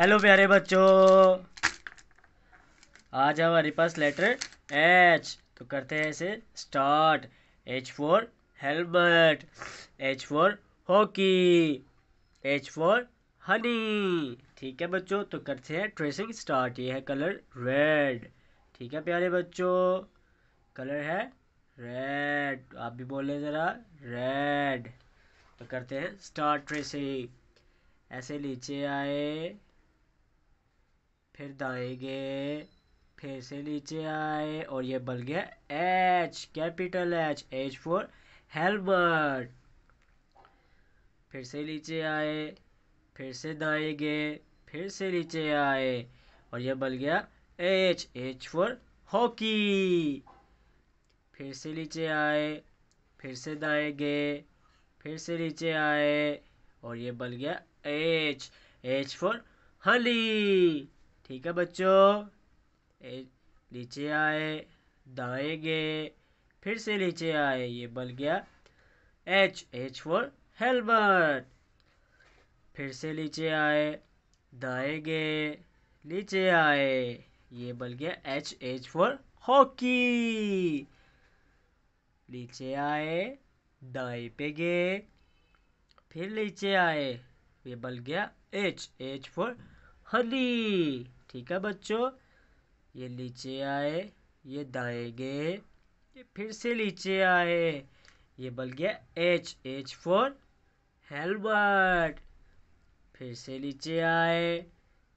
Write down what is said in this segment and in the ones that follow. Hello प्यारे बच्चों, आज हमारे पास लेटर एच, तो करते हैं इसे start. H for helmet, H for hockey, H for honey. ठीक है बच्चों, तो करते हैं ट्रेसिंग स्टार्ट। ये है कलर रेड। ठीक है प्यारे बच्चों, कलर है रेड, आप भी बोलें ज़रा रेड। तो करते हैं स्टार्ट ट्रेसिंग। ऐसे नीचे आए, फिर दाएं गए, फिर से नीचे आए और ये बन गया H, capital H, H for helmet. फिर से नीचे आए, फिर से दाएं गए, फिर से नीचे आए और ये बन गया एच, एच फॉर हॉकी। फिर से नीचे आए, फिर से दाएं गए, फिर से नीचे आए और ये बन गया एच, एच फॉर हनी। ठीक है बच्चों, नीचे आए, दाएं गए, फिर से नीचे आए, ये बन गया एच, एच फॉर हेलमेट। फिर से नीचे आए, दाएं गए, नीचे आए, ये बन गया एच, एच फॉर हॉकी। नीचे आए, दाएं पे गए, फिर नीचे आए, ये बन गया एच, एच फॉर हनी। ठीक है बच्चों, ये नीचे आए, ये दाएं गए, ये फिर से नीचे आए, ये बन गया एच, एच फॉर हेलमेट। फिर से नीचे आए,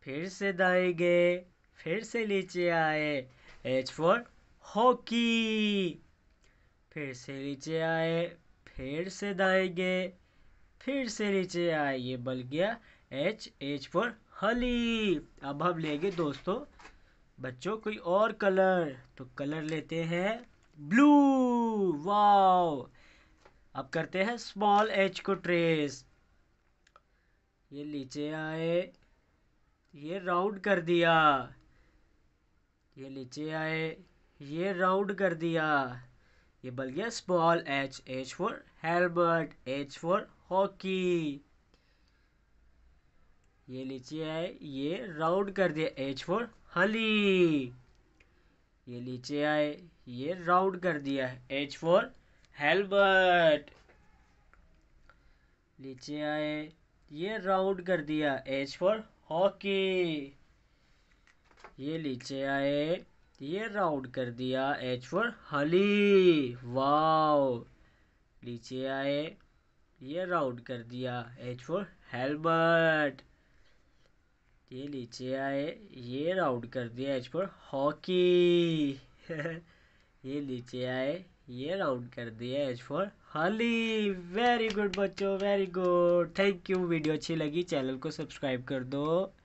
फिर से दाएं गए, फिर से नीचे आए, एच फॉर हॉकी। फिर से नीचे आए, फिर से दाएं गए, फिर से नीचे आए, ये बन गया एच, एच फॉर हनी। अब हम लेंगे दोस्तों बच्चों कोई और कलर, तो कलर लेते हैं ब्लू। वाओ, अब करते हैं स्मॉल एच को ट्रेस। ये नीचे आए, ये राउंड कर दिया, ये नीचे आए, ये राउंड कर दिया, ये बन गया small H, H for helmet, H for hockey. ये नीचे आए, ये राउंड कर दिया, एच फॉर हनी। ये नीचे आए, ये राउंड कर दिया, एच फॉर हेलमेट। नीचे आए, ये राउंड कर दिया, एच फॉर हॉकी। ये नीचे आए, ये राउंड कर दिया, एच फॉर हनी। वाओ, नीचे आए, ये राउंड कर दिया, एच फॉर हेलमेट। ये नीचे आए, ये राउंड कर दिया, एच फॉर हॉकी। ये नीचे आए, ये राउंड कर दिया, H for honey. Very good बच्चों, very good, thank you. Video अच्छी लगी, चैनल को सब्सक्राइब कर दो।